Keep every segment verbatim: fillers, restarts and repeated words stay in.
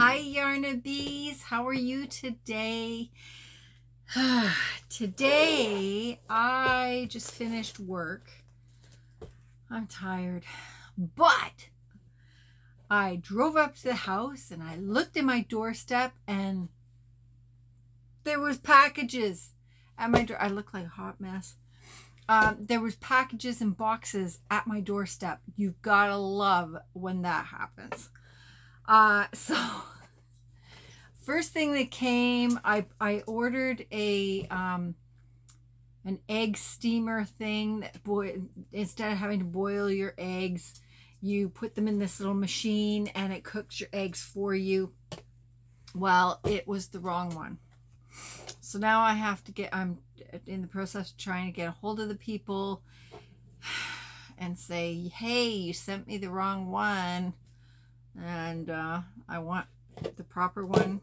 Hi, Yarn Bees. How are you today? Today, I just finished work. I'm tired, but I drove up to the house and I looked at my doorstep and there was packages at my door. I look like a hot mess. Um, there was packages and boxes at my doorstep. You've got to love when that happens. Uh, so first thing that came, I, I ordered a, um, an egg steamer thing that boy, instead of having to boil your eggs, you put them in this little machine and it cooks your eggs for you. Well, it was the wrong one. So now I have to get, I'm in the process of trying to get a hold of the people and say, hey, you sent me the wrong one and uh, I want the proper one.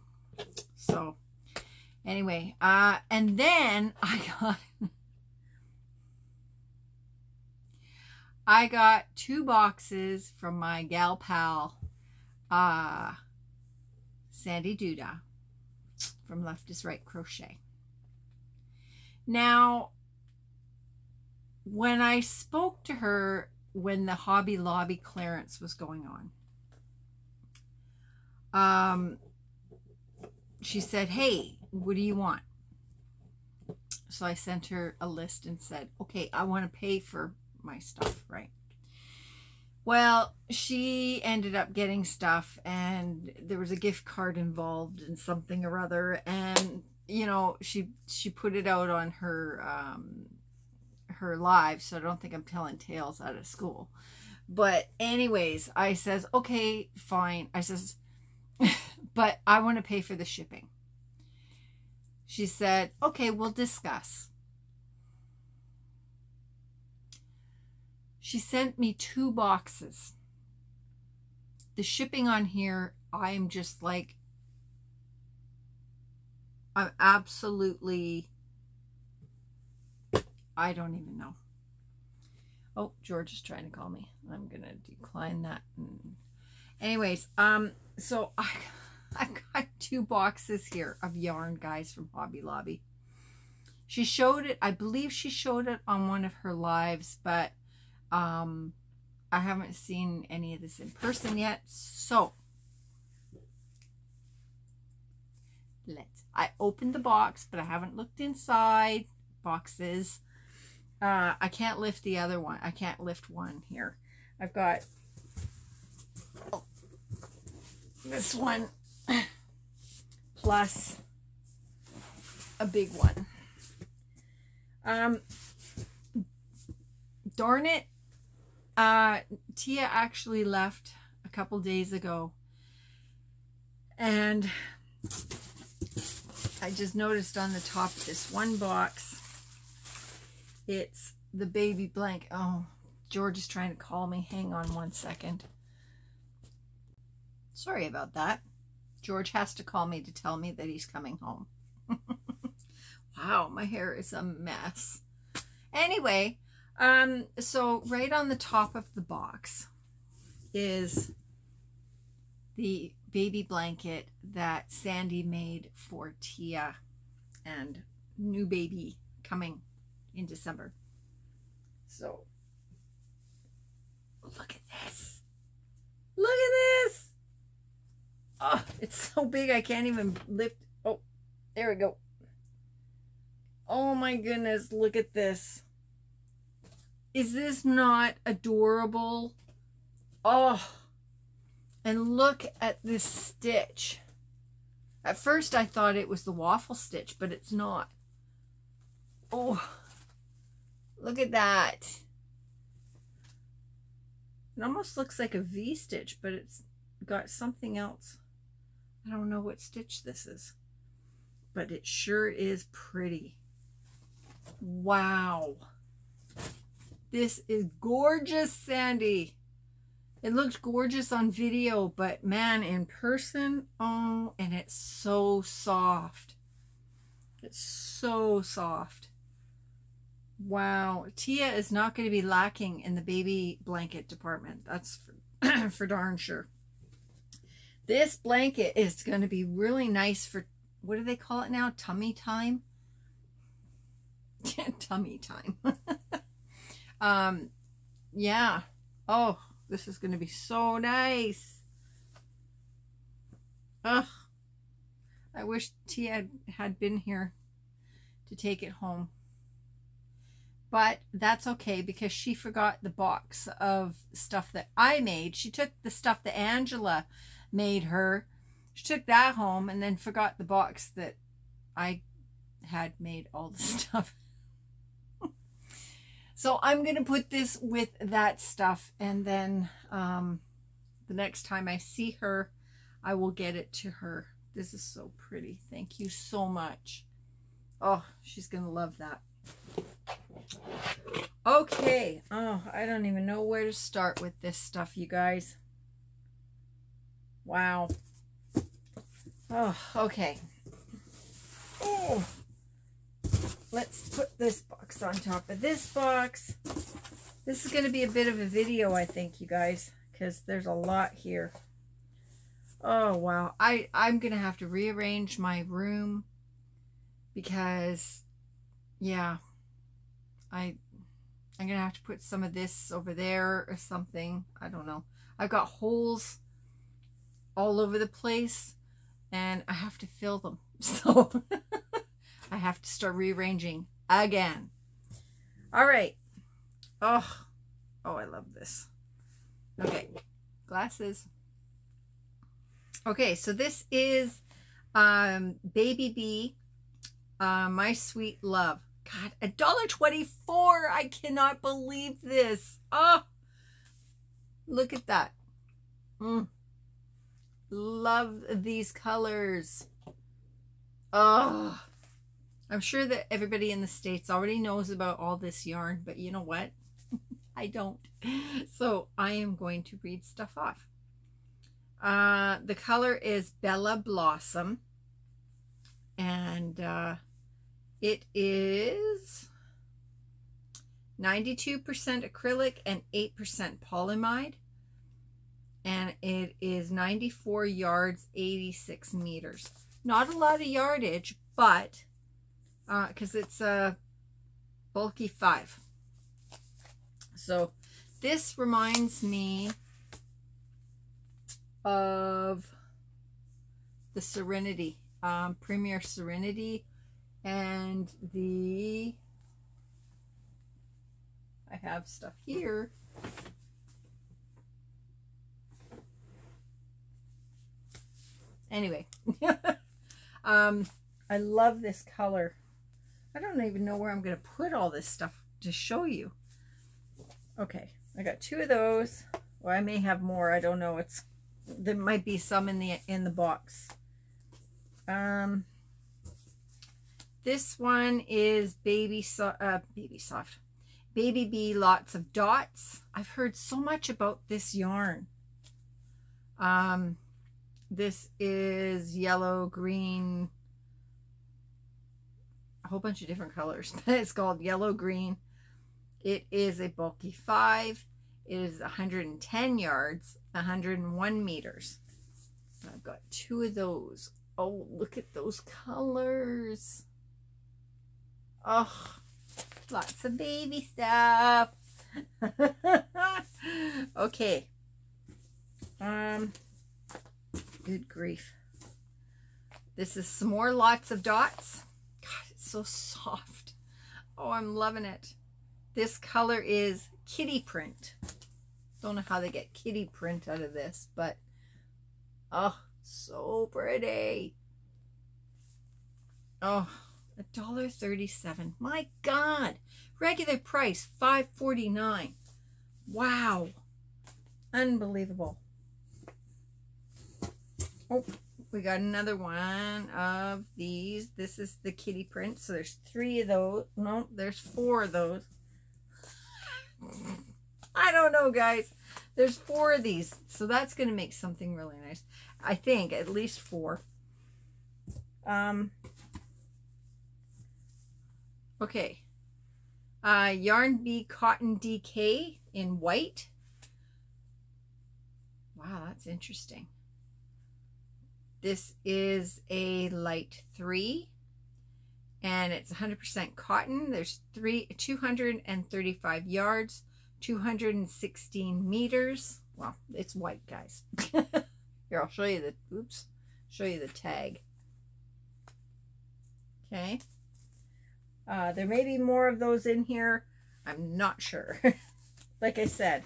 So anyway, uh, and then I got, I got two boxes from my gal pal, uh, Sandy Duda from Left is Right Crochet. Now, when I spoke to her when the Hobby Lobby clearance was going on, um, she said, hey, what do you want? So I sent her a list and said, okay, I want to pay for my stuff, right? Well, she ended up getting stuff and there was a gift card involved in something or other. And, you know, she, she put it out on her, um, her live. So I don't think I'm telling tales out of school, but anyways, I says, okay, fine. I says, but I want to pay for the shipping. She said, okay, we'll discuss. She sent me two boxes. The shipping on here, I'm just like, I'm absolutely, I don't even know. Oh, George is trying to call me. I'm gonna decline that. Anyways, um, so I, I've got two boxes here of yarn, guys, from Hobby Lobby. She showed it, I believe she showed it on one of her lives, but Um, I haven't seen any of this in person yet, so let's, I opened the box, but I haven't looked inside boxes. Uh, I can't lift the other one. I can't lift one here. I've got oh, this one plus a big one. Um, darn it. Uh, Tia actually left a couple days ago and I just noticed on the top of this one box, it's the baby blank. Oh, George is trying to call me. Hang on one second. Sorry about that. George has to call me to tell me that he's coming home. Wow, my hair is a mess. Anyway, Um, so right on the top of the box is the baby blanket that Sandy made for Tia and new baby coming in December. So look at this. Look at this. Oh, it's so big. I can't even lift. Oh, there we go. Oh my goodness. Look at this. Is this not adorable? Oh, and look at this stitch. At first I thought it was the waffle stitch, but it's not. Oh, look at that. It almost looks like a V stitch, but it's got something else. I don't know what stitch this is, but it sure is pretty. Wow. This is gorgeous, Sandy. It looked gorgeous on video, but man, in person, oh, and it's so soft. It's so soft. Wow. Tia is not going to be lacking in the baby blanket department. That's for, for darn sure. This blanket is going to be really nice for, what do they call it now? Tummy time? Tummy time. um, yeah. Oh, this is going to be so nice. Ugh. I wish Tia had been here to take it home. But that's okay because she forgot the box of stuff that I made. She took the stuff that Angela made her. She took that home and then forgot the box that I had made all the stuff. So I'm going to put this with that stuff. And then um, the next time I see her, I will get it to her. This is so pretty. Thank you so much. Oh, she's going to love that. Okay. Oh, I don't even know where to start with this stuff, you guys. Wow. Oh, okay. Oh. Let's put this box on top of this box. This is going to be a bit of a video, I think, you guys, because there's a lot here. Oh, wow. I, I'm going to have to rearrange my room because, yeah, I, I'm going to have to put some of this over there or something. I don't know. I've got holes all over the place and I have to fill them. So I have to start rearranging again. All right. Oh, oh, I love this. Okay. Glasses. Okay, so this is um, Baby B, uh, My Sweet Love. God, a dollar twenty-four. I cannot believe this. Oh, look at that. Mm. Love these colors. Oh, I'm sure that everybody in the States already knows about all this yarn, but you know what? I don't. So I am going to read stuff off. Uh, the color is Bella Blossom, and uh, it is ninety-two percent acrylic and eight percent polyamide, and it is ninety-four yards, eighty-six meters. Not a lot of yardage, but because uh, it's a bulky five. So this reminds me of the Serenity, um, Premier Serenity, and the, I have stuff here. Anyway, um, I love this color. I don't even know where I'm going to put all this stuff to show you. Okay, I got two of those, or I may have more. I don't know. It's there might be some in the in the box. Um, this one is baby so uh, baby soft, Baby B, Lots of Dots. I've heard so much about this yarn. Um, this is yellow, green, a whole bunch of different colors. It's called yellow green. It is a bulky five. It is one hundred ten yards, one hundred one meters. I've got two of those. Oh, look at those colors. Oh, lots of baby stuff. Okay. Um, good grief. This is some more Lots of Dots. God, it's so soft. Oh, I'm loving it. This color is Kitty Print. Don't know how they get kitty print out of this, but oh, so pretty. Oh, a dollar thirty-seven. My God, regular price five forty-nine. Wow, unbelievable. Oh, we got another one of these. This is the kitty print. So there's three of those. No, there's four of those. I don't know, guys. There's four of these, so that's going to make something really nice. I think at least four. Um. Okay. Uh, Yarn Bee Cotton D K in white. Wow, that's interesting. This is a light three and it's one hundred percent cotton. There's three, two hundred thirty-five yards, two hundred sixteen meters. Well, it's white, guys. Here, I'll show you the, oops, show you the tag. Okay. Uh, there may be more of those in here. I'm not sure. Like I said,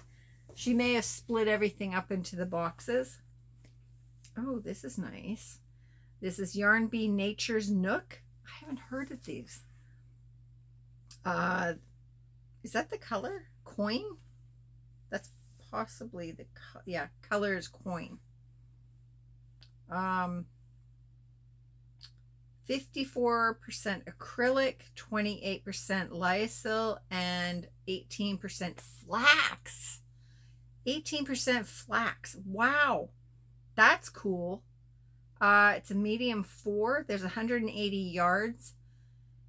she may have split everything up into the boxes. Oh, this is nice. This is Yarn Bee Nature's Nook. I haven't heard of these. Uh, is that the color? Coin? That's possibly the, co yeah, color is coin. Um, fifty-four percent acrylic, twenty-eight percent lyocell, and eighteen percent flax. eighteen percent flax. Wow. That's cool. Uh, it's a medium four. There's one hundred eighty yards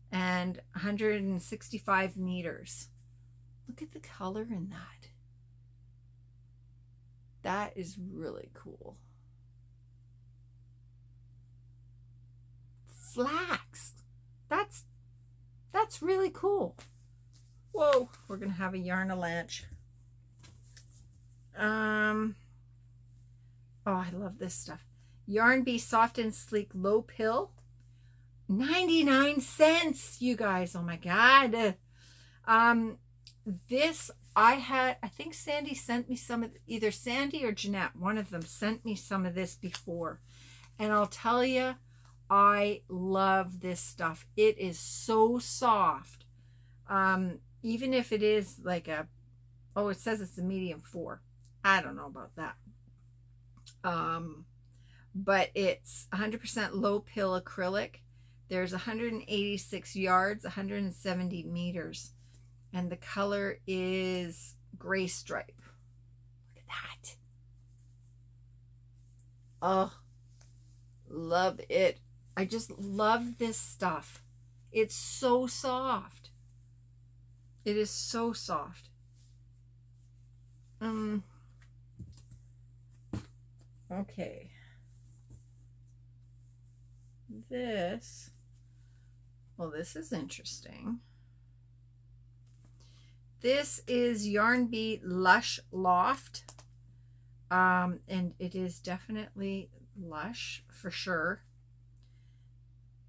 and one hundred sixty-five meters. Look at the color in that. That is really cool. Flax. That's, that's really cool. Whoa. We're going to have a yarn-a-lanch. Um... Oh, I love this stuff. Yarn Bee Soft and Sleek Low Pill. ninety-nine cents, you guys. Oh my God. Um, this, I had, I think Sandy sent me some of, either Sandy or Jeanette, one of them sent me some of this before. And I'll tell you, I love this stuff. It is so soft. Um, even if it is like a, oh, it says it's a medium four. I don't know about that. Um, but it's one hundred percent low pill acrylic. There's one hundred eighty-six yards, one hundred seventy meters, and the color is gray stripe. Look at that. Oh, love it. I just love this stuff. It's so soft. It is so soft. Um, Okay, this, well, this is interesting. This is Yarn Bee Lush Loft, um, and it is definitely lush for sure.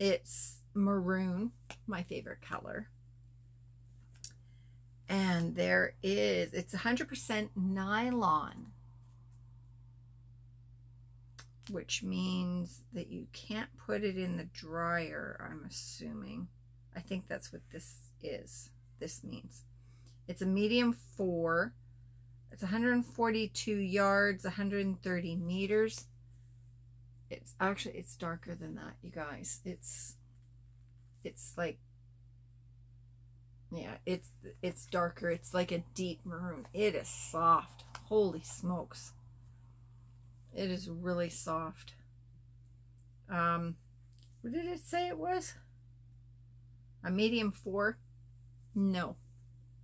It's maroon, my favorite color. And there is, it's one hundred percent nylon, which means that you can't put it in the dryer, I'm assuming. I think that's what this is, this means. It's a medium four. It's one hundred forty-two yards, one hundred thirty meters. It's actually, it's darker than that, you guys. It's, it's like, yeah, it's, it's darker. It's like a deep maroon. It is soft. Holy smokes. It is really soft. Um, what did it say it was? A medium four? No,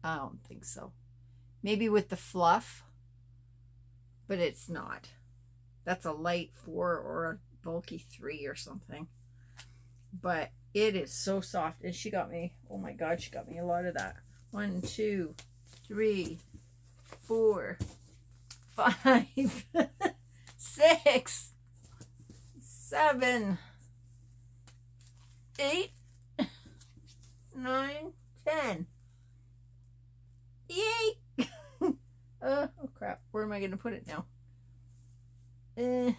I don't think so. Maybe with the fluff, but it's not. That's a light four or a bulky three or something. But it is so soft. And she got me, oh my God, she got me a lot of that. One, two, three, four, five. Six, seven, eight, nine, ten. Yay! Oh, oh crap, where am I going to put it now? Uh,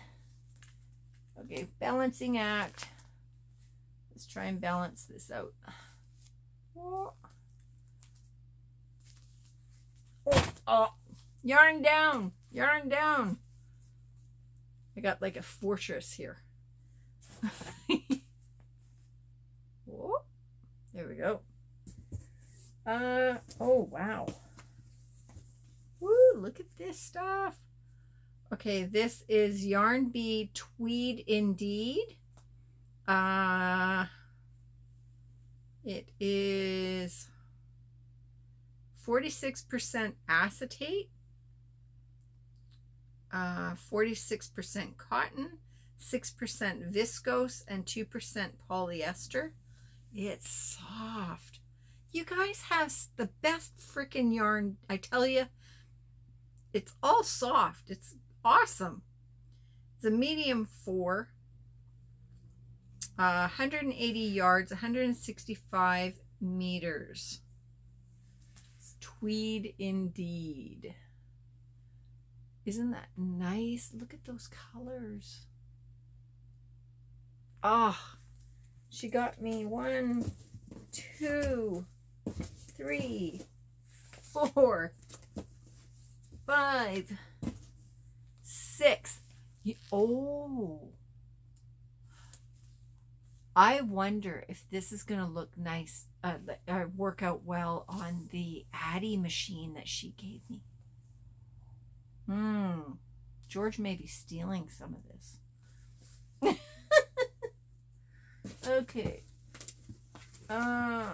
okay, balancing act. Let's try and balance this out. Oh, oh, oh. Yarn down, yarn down. I got like a fortress here. Whoa, there we go. Uh, oh, wow. Woo, look at this stuff. Okay, this is Yarn Bee Tweed Indeed. Uh, it is forty-six percent acetate. Uh, forty-six percent cotton, six percent viscose and two percent polyester. It's soft. You guys have the best freaking yarn, I tell you. It's all soft. It's awesome. It's a medium four, uh, one hundred eighty yards, one hundred sixty-five meters. It's Tweed Indeed. Isn't that nice? Look at those colors. Ah, oh, she got me one, two, three, four, five, six. Oh, I wonder if this is going to look nice, uh, uh, work out well on the Addie machine that she gave me. Hmm. George may be stealing some of this. Okay. Uh,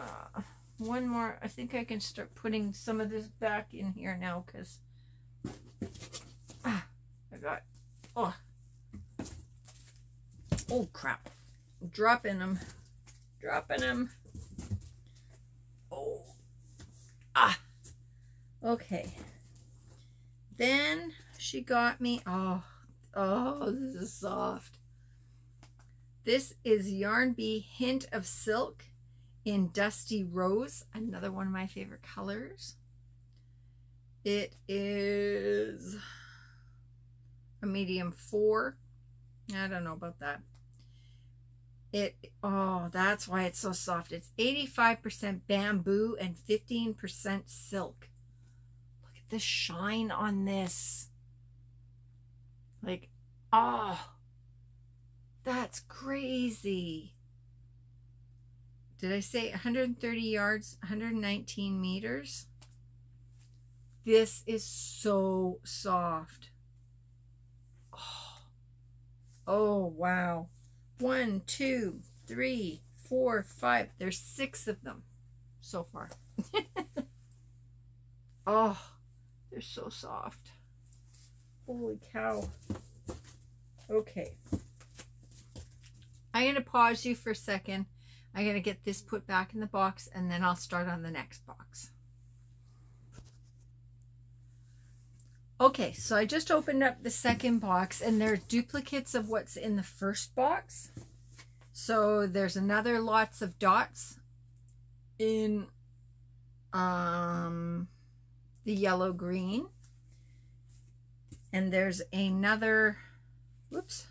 one more. I think I can start putting some of this back in here now because ah, I got, oh, oh crap. I'm dropping them. Dropping them. Oh. Ah. Okay. Then she got me, oh, oh, this is soft. This is Yarn Bee Hint of Silk in Dusty Rose, another one of my favorite colors. It is a medium four. I don't know about that. It, oh, that's why it's so soft. It's eighty-five percent bamboo and fifteen percent silk. Look at the shine on this. Like, oh. That's crazy. Did I say one hundred thirty yards, one hundred nineteen meters? This is so soft. Oh, oh wow. One, two, three, four, five. There's six of them so far. Oh, they're so soft. Holy cow. Okay. I'm going to pause you for a second. I'm going to get this put back in the box and then I'll start on the next box. Okay, so I just opened up the second box and there are duplicates of what's in the first box. So there's another Lots of Dots in um, the yellow green. And there's another, whoops.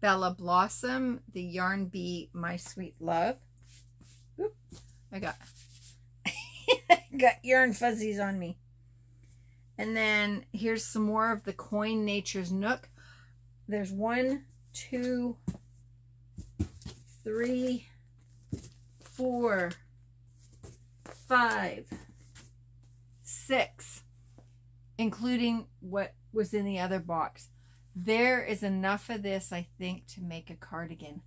Bella Blossom, the Yarn Bee My Sweet Love. Oop, I got got yarn fuzzies on me. And then here's some more of the Coin Nature's Nook. There's one, two, three, four, five, six, including what was in the other box. There is enough of this, I think, to make a cardigan.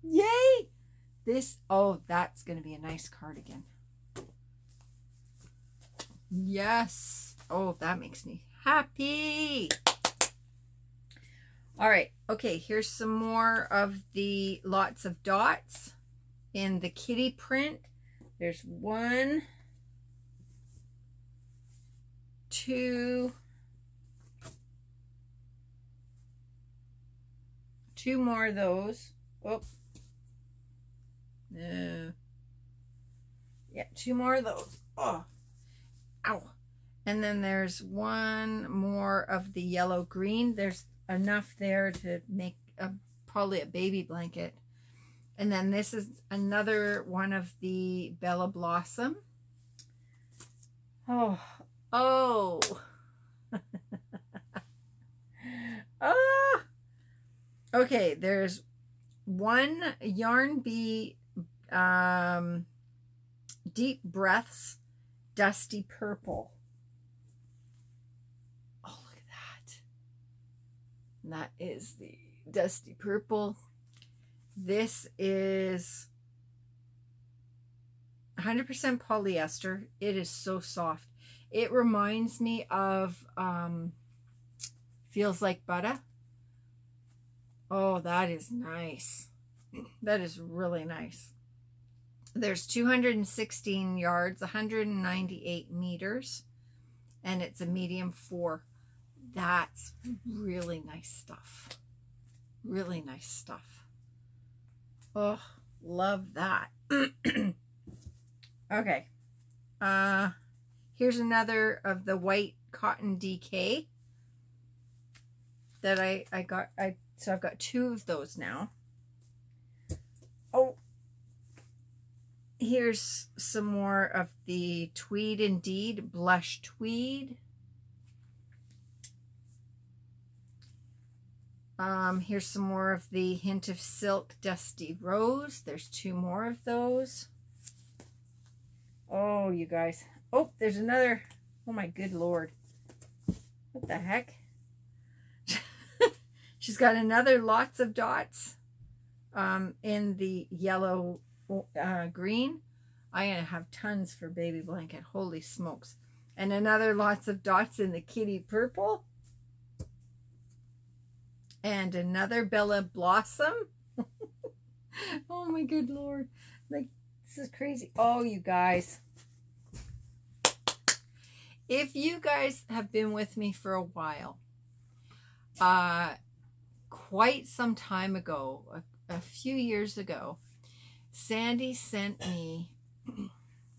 Yay! This, oh, that's going to be a nice cardigan. Yes! Oh, that makes me happy! All right, okay, here's some more of the Lots of Dots in the kitty print. There's one, two, Two more of those. Oh. Uh, yeah, two more of those. Oh. Ow. And then there's one more of the yellow green. There's enough there to make a, probably a baby blanket. And then this is another one of the Bella Blossom. Oh. Oh. Oh. Okay, there's one Yarn Bee um, Deep Breaths Dusty Purple. Oh, look at that. And that is the Dusty Purple. This is one hundred percent polyester. It is so soft. It reminds me of um, Feels Like Butter. Oh, that is nice. That is really nice. There's two hundred sixteen yards, one hundred ninety-eight meters, and it's a medium four. That's really nice stuff. Really nice stuff. Oh, love that. Okay. Uh, here's another of the white cotton D K that I, I got. I So I've got two of those now. Oh, here's some more of the Tweed Indeed, Blush Tweed. Um, here's some more of the Hint of Silk, Dusty Rose. There's two more of those. Oh, you guys. Oh, there's another. Oh, my good Lord. What the heck? She's got another Lots of Dots um, in the yellow uh, green. I have tons for Baby Blanket. Holy smokes. And another Lots of Dots in the Kitty Purple. And another Bella Blossom. Oh my good Lord. Like, this is crazy. Oh, you guys. If you guys have been with me for a while, uh, quite some time ago, a, a few years ago, Sandy sent me,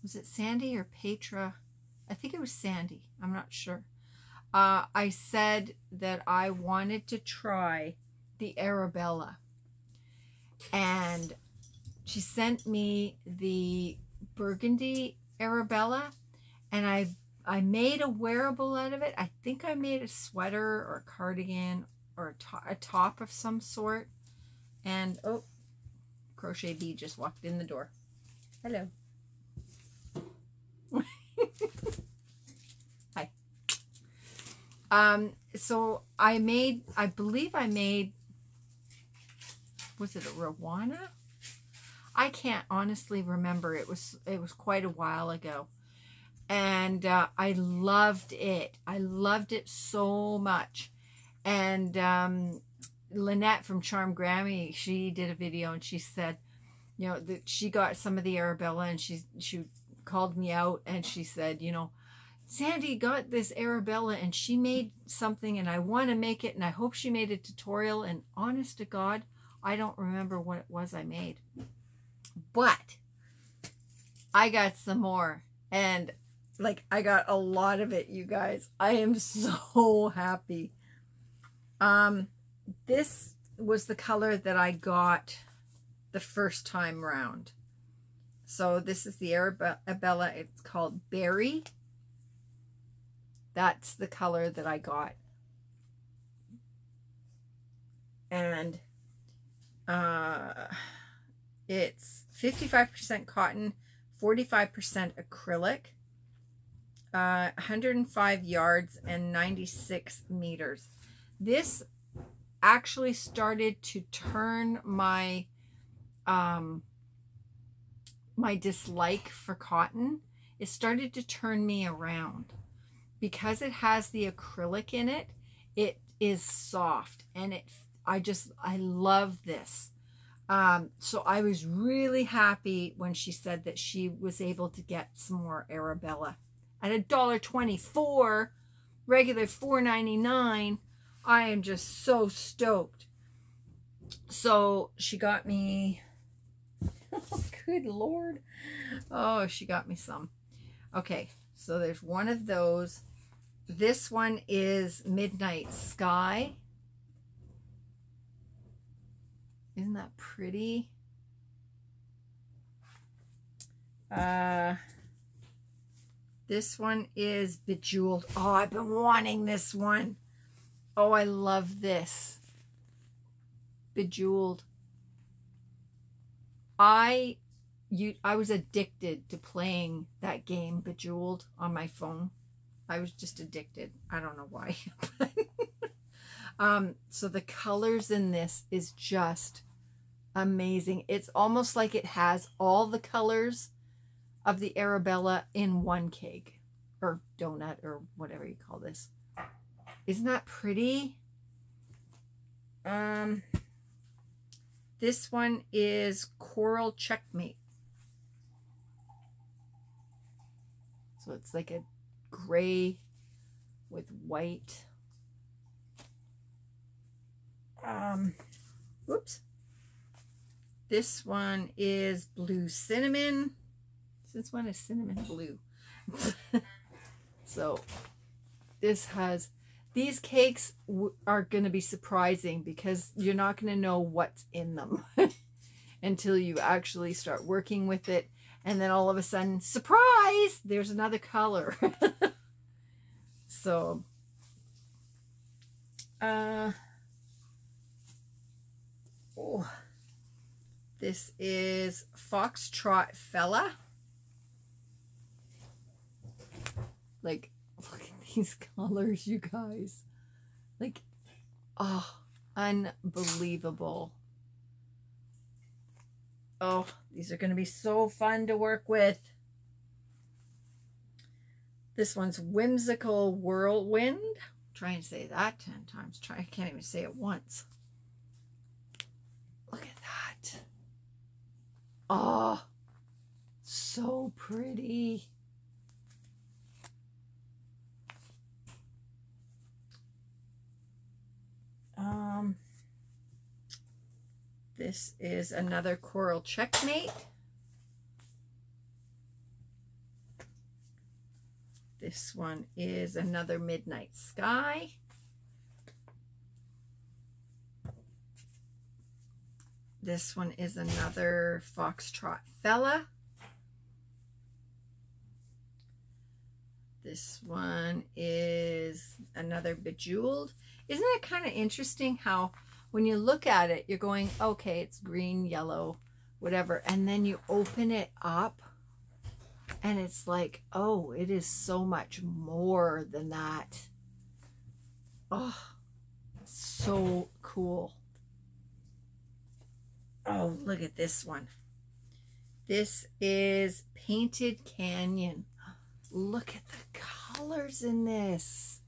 was it Sandy or Petra? I think it was Sandy. I'm not sure. Uh, I said that I wanted to try the Arabella, and she sent me the burgundy Arabella, and I I made a wearable out of it. I think I made a sweater or a cardigan or a, to a top of some sort. And oh, Crochet Bee just walked in the door. Hello. Um, so I made, I believe I made, was it a Rowana? I can't honestly remember. It was, it was quite a while ago. And, uh, I loved it. I loved it so much. And, um, Lynette from Charm Grammy, she did a video and she said, you know, that she got some of the Arabella and she, she called me out and she said, you know, Sandy got this Arabella and she made something and I want to make it and I hope she made a tutorial, and honest to God, I don't remember what it was I made. But I got some more, and like I got a lot of it, you guys. I am so happy. Um, this was the color that I got the first time round. So this is the Arabella. It's called Berry. That's the color that I got. And uh, it's fifty-five percent cotton, forty-five percent acrylic, uh, one hundred five yards and ninety-six meters. This actually started to turn my, um, my dislike for cotton. It started to turn me around. Because it has the acrylic in it, it is soft, and it, I just, I love this. Um, so I was really happy when she said that she was able to get some more Arabella. At a dollar twenty-four, regular four ninety-nine, I am just so stoked. So she got me, oh, good Lord. Oh, she got me some. Okay, so there's one of those. This one is Midnight Sky. Isn't that pretty? Uh, this one is Bejeweled. Oh, I've been wanting this one. Oh, I love this. Bejeweled. I, you, I was addicted to playing that game Bejeweled on my phone. I was just addicted. I don't know why. Um, so the colors in this is just amazing. It's almost like it has all the colors of the Arabella in one cake or donut or whatever you call this. Isn't that pretty? Um, This one is Coral Checkmate. So it's like a gray with white. Um, whoops. This one is Blue Cinnamon. Since when is cinnamon blue? So this has, these cakes w are going to be surprising because you're not going to know what's in them until you actually start working with it. And then all of a sudden, surprise, there's another color. So, uh, oh, this is Foxtrot Fella. Like, look at these colors, you guys. Like, oh, unbelievable. Oh, these are going to be so fun to work with. This one's Whimsical Whirlwind. Try and say that ten times. Try, I can't even say it once. Look at that. Oh, so pretty. Um, this is another Coral Checkmate. This one is another Midnight Sky. This one is another Foxtrot Fella. This one is another Bejeweled. Isn't it kind of interesting how when you look at it, you're going, okay, it's green, yellow, whatever. And then you open it up and it's like, oh, it is so much more than that. Oh, so cool. Oh, look at this one. This is Painted Canyon. Look at the colors in this.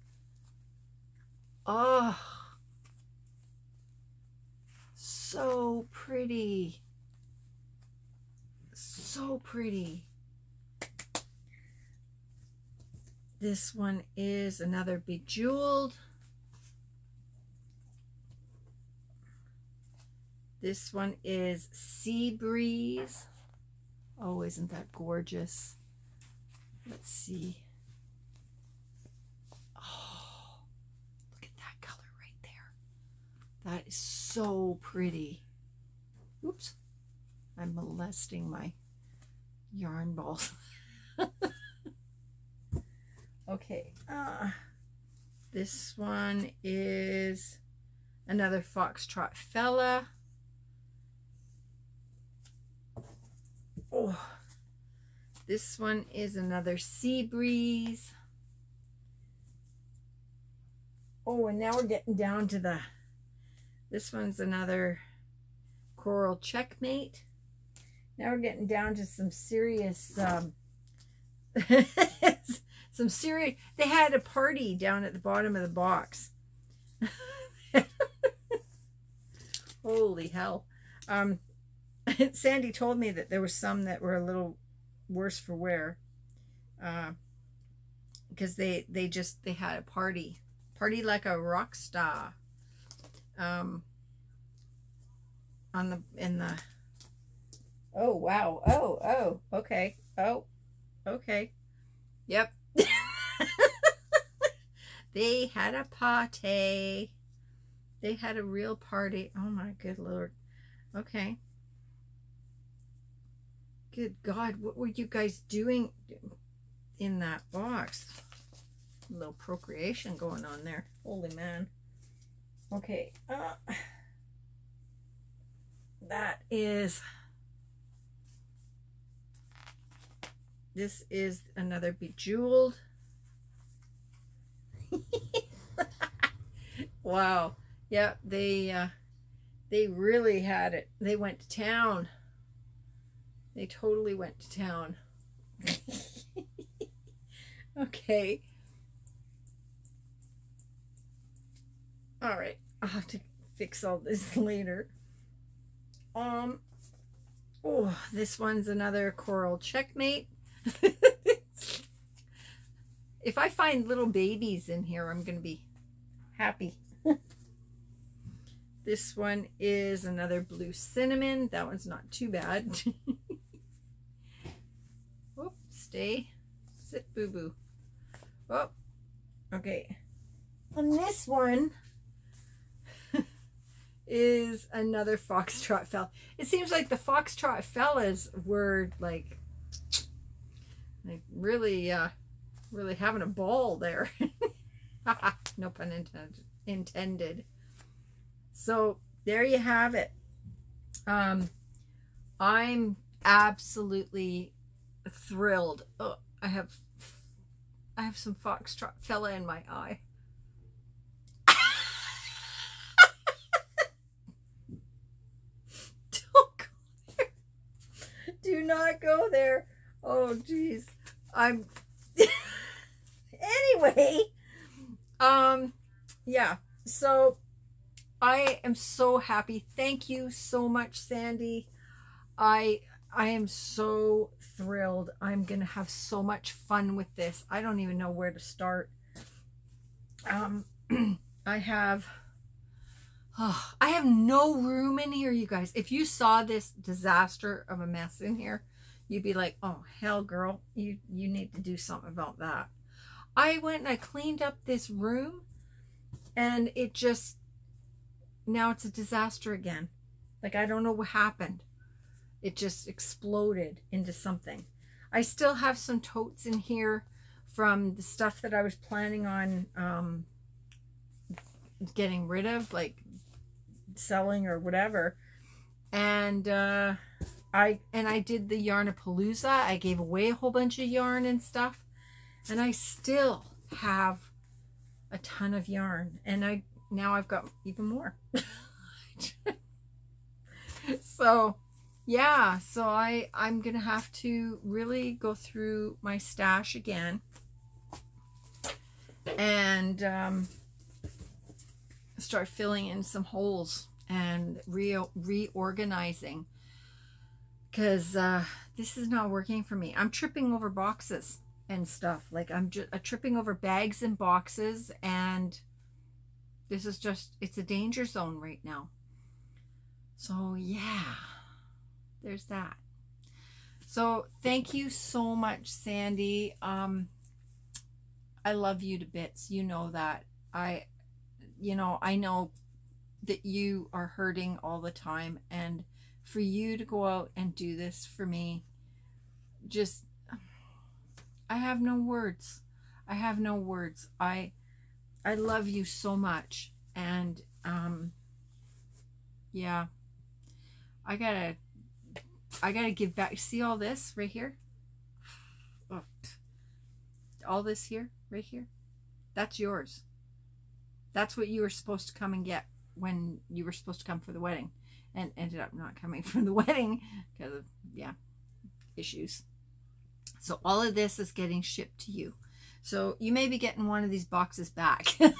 Oh, so pretty. So pretty. This one is another Bejeweled. This one is Sea Breeze. Oh, isn't that gorgeous? Let's see. That is so pretty. Oops, I'm molesting my yarn balls. Okay, uh, this one is another Foxtrot Fella. Oh, this one is another Sea Breeze. Oh, and now we're getting down to the This one's another Coral Checkmate. Now we're getting down to some serious, um, some serious, they had a party down at the bottom of the box. Holy hell. Um, Sandy told me that there were some that were a little worse for wear. Uh, because they, they just, they had a party. Party like a rock star. Um, on the, in the, oh, wow. Oh, oh, okay. Oh, okay. Yep. They had a party. They had a real party. Oh my good Lord. Okay. Good God. What were you guys doing in that box? A little procreation going on there. Holy man. Okay, uh, that is, this is another Bejeweled. Wow, yeah, they, uh, they really had it. They went to town. They totally went to town. Okay. All right. I'll have to fix all this later. Um, oh, this one's another coral checkmate. If I find little babies in here, I'm going to be happy. This one is another blue cinnamon. That one's not too bad. Oh, stay. Sit, boo-boo. Oh, okay. And this one is another Foxtrot Fella. It seems like the Foxtrot Fellas were like, like really, uh, really having a ball there. No pun intended. intended. So there you have it. Um, I'm absolutely thrilled. Oh, I have, I have some Foxtrot Fella in my eye. Don't go there. Do not go there. Oh, geez. I'm. Anyway, um, yeah. So. I am so happy. Thank you so much, Sandy. I I am so thrilled. I'm gonna have so much fun with this. I don't even know where to start. Um, I have oh, I have no room in here, you guys. If you saw this disaster of a mess in here, you'd be like, "Oh hell, girl, you you need to do something about that." I went and I cleaned up this room, and it just. Now it's a disaster again. Like, I don't know what happened. It just exploded into something. I still have some totes in here from the stuff that I was planning on um, getting rid of, like selling or whatever. And uh, I and I did the Yarn-a-Palooza. I gave away a whole bunch of yarn and stuff. And I still have a ton of yarn. And I... Now I've got even more. So, yeah. So I, I'm going to have to really go through my stash again. And um, start filling in some holes and re reorganizing. Because uh, this is not working for me. I'm tripping over boxes and stuff. Like, I'm just uh, tripping over bags and boxes and... This is just, it's a danger zone right now. So yeah, there's that. So thank you so much, Sandy. Um, I love you to bits. You know that. I, you know, I know that you are hurting all the time, and for you to go out and do this for me, just, I have no words. I have no words. I, I love you so much, and um, yeah, I gotta, I gotta give back. See all this right here? Oh. All this here, right here? That's yours. That's what you were supposed to come and get when you were supposed to come for the wedding, and ended up not coming for the wedding because of, yeah, issues. So all of this is getting shipped to you. So you may be getting one of these boxes back. And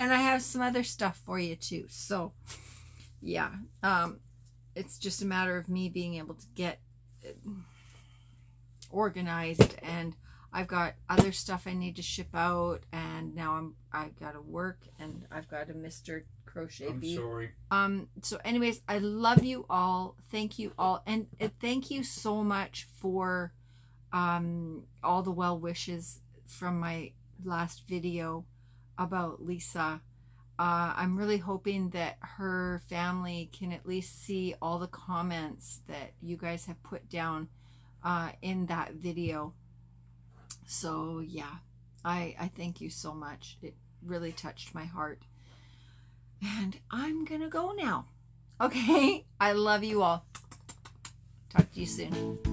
I have some other stuff for you too. So yeah, um, it's just a matter of me being able to get organized, and I've got other stuff I need to ship out, and now I'm, I've got to work, and I've got a Mister Crochet Bee. I'm sorry. Um, so anyways, I love you all. Thank you all. And uh, thank you so much for, Um, all the well wishes from my last video about Lisa. Uh, I'm really hoping that her family can at least see all the comments that you guys have put down uh, in that video. So yeah, I, I thank you so much. It really touched my heart. And I'm gonna go now. Okay, I love you all. Talk to you soon.